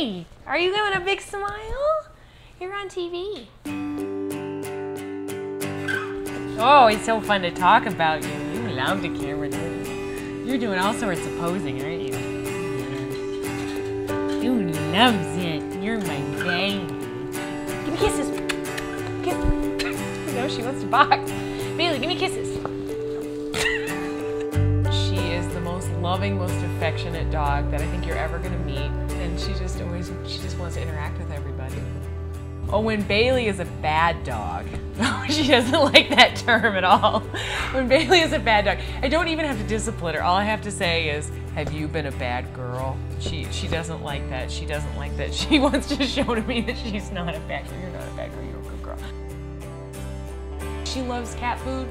Hi! Are you giving a big smile? You're on TV. Oh, it's so fun to talk about you. You love the camera, don't you? You're doing all sorts of posing, aren't you? Yeah. You loves it. You're my baby. Give me kisses. Kiss. No, she wants to box. Bailey, give me kisses. She is the most loving, most affectionate dog that I think you're ever going to meet. And she just wants to interact with everybody. Oh, when Bailey is a bad dog. She doesn't like that term at all. When Bailey is a bad dog, I don't even have to discipline her. All I have to say is, have you been a bad girl? She doesn't like that. She doesn't like that. She wants to show to me that she's not a bad girl. You're not a bad girl. You're a good girl. She loves cat food,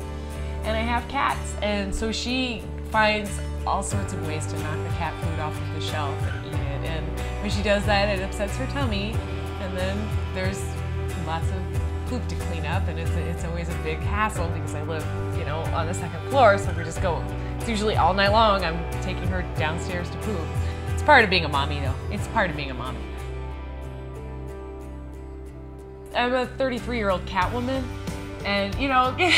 and I have cats. And so she finds all sorts of ways to knock the cat food off of the shelf and eat it. And when she does that, it upsets her tummy. And then there's lots of poop to clean up, and it's always a big hassle because I live, you know, on the second floor, so we just go, it's usually all night long, I'm taking her downstairs to poop. It's part of being a mommy, though. It's part of being a mommy. I'm a 33-year-old cat woman, and, you know, I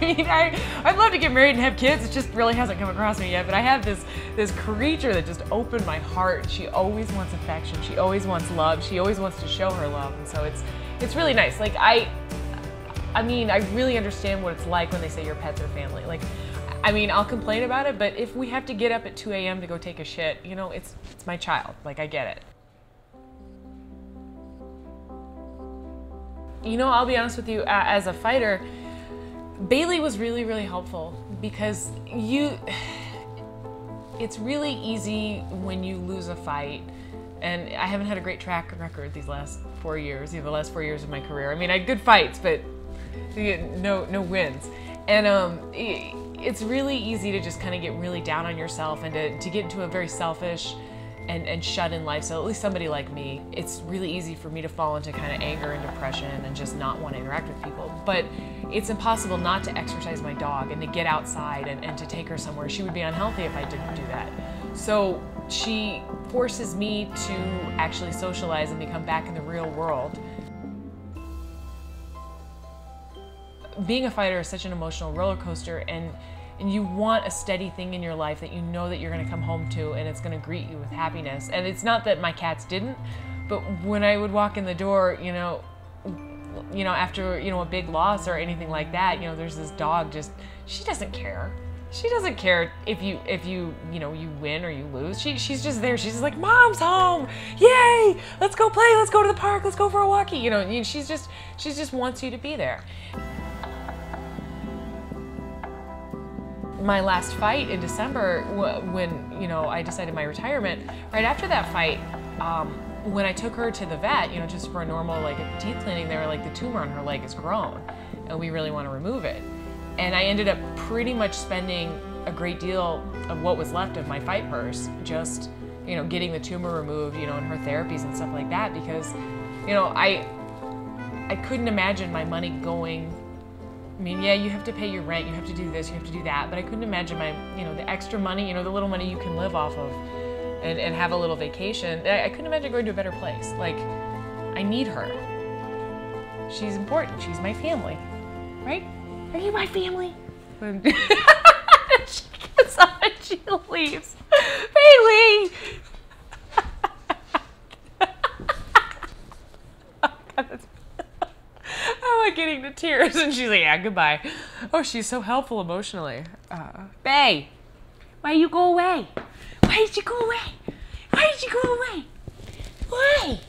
mean, I'd love to get married and have kids. It just really hasn't come across me yet, but I have this creature that just opened my heart. She always wants affection. She always wants love. She always wants to show her love, and so it's really nice. Like, I mean, I really understand what it's like when they say your pets are family. Like, I mean, I'll complain about it, but if we have to get up at 2 a.m. to go take a shit, you know, it's my child. Like, I get it. You know, I'll be honest with you, as a fighter, Bailey was really, really helpful because it's really easy when you lose a fight. And I haven't had a great track record these last 4 years, the last 4 years of my career. I mean, I had good fights, but no wins. And it's really easy to just kind of get really down on yourself and to get into a very selfish and shut-in lifestyle, at least somebody like me. It's really easy for me to fall into kind of anger and depression and just not want to interact with people. But it's impossible not to exercise my dog and to get outside and to take her somewhere. She would be unhealthy if I didn't do that. So she forces me to actually socialize and become back in the real world. Being a fighter is such an emotional roller coaster, and you want a steady thing in your life that you know that you're going to come home to and it's going to greet you with happiness. And it's not that my cats didn't, but when I would walk in the door, you know, after, you know, a big loss or anything like that, you know, there's this dog just, she doesn't care. She doesn't care if you you win or you lose. She's just there. She's just like, Mom's home. Yay! Let's go play. Let's go to the park. Let's go for a walkie. You know, she just wants you to be there. My last fight in December, when, you know, I decided my retirement, right after that fight, when I took her to the vet, you know, just for a normal, like, teeth cleaning, they were like, the tumor on her leg is grown and we really want to remove it. And I ended up pretty much spending a great deal of what was left of my fight purse just, you know, getting the tumor removed, you know, and her therapies and stuff like that, because, you know, I couldn't imagine my money going. I mean, yeah, you have to pay your rent, you have to do this, you have to do that, but I couldn't imagine my, you know, the extra money, you know, the little money you can live off of and have a little vacation. I couldn't imagine going to a better place. Like, I need her. She's important. She's my family, right? Are you my family? She gets up and she leaves. Bailey! I'm like getting the tears, and she's like, yeah, goodbye. Oh, she's so helpful emotionally. Bae, why you go away? Why did you go away? Why did you go away? Why?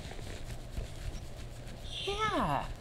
Yeah.